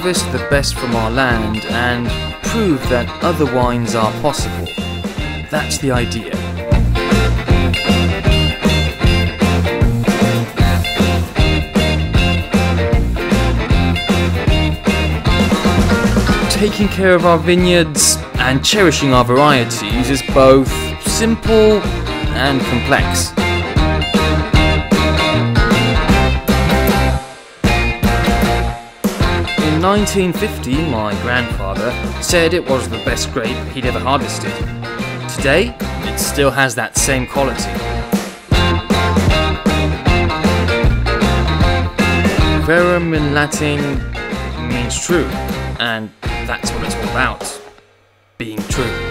harvest the best from our land and prove that other wines are possible. That's the idea. Taking care of our vineyards and cherishing our varieties is both simple and complex. In 1950, my grandfather said it was the best grape he'd ever harvested. Today, it still has that same quality. Verum in Latin means true, and that's what it's all about, being true.